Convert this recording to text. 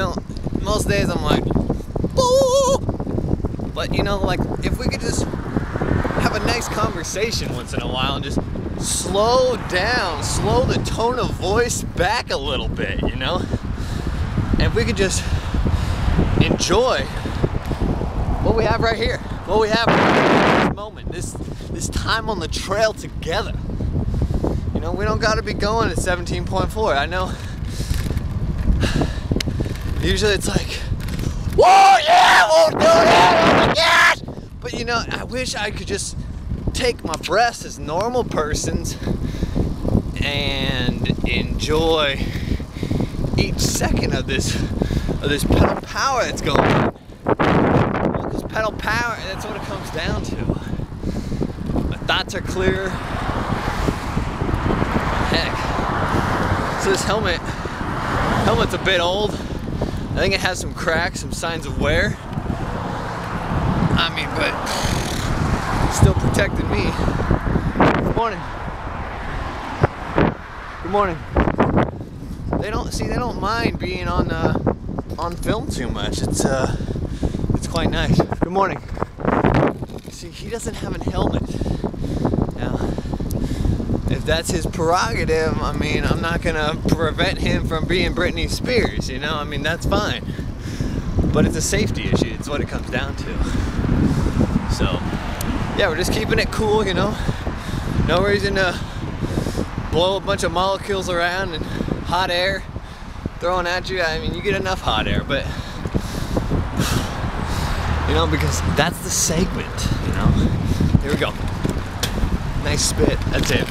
know, most days I'm like, boo! But you know, like, if we could just have a nice conversation once in a while and just slow down, slow the tone of voice back a little bit, you know? And if we could just enjoy what we have right here, what we have right this moment, this time on the trail together. You know, we don't gotta be going at 17.4. I know, usually it's like, whoa, yeah, we'll do that, oh my gosh! But you know, I wish I could just take my breaths as normal persons and enjoy each second of this pedal power that's going on. This pedal power, that's what it comes down to. My thoughts are clear. Heck. So this helmet's a bit old. I think it has some cracks, some signs of wear. I mean, but still protected me. Good morning. Good morning. They don't mind being on film too much. It's quite nice. Good morning. See, he doesn't have a helmet. Now, if that's his prerogative, I mean, I'm not gonna prevent him from being Britney Spears. You know, I mean, that's fine. But it's a safety issue. It's what it comes down to. So. Yeah, we're just keeping it cool, you know. No reason to blow a bunch of molecules around and hot air thrown at you. I mean, you get enough hot air, but you know, because that's the segment, you know. Here we go. Nice spit. That's it.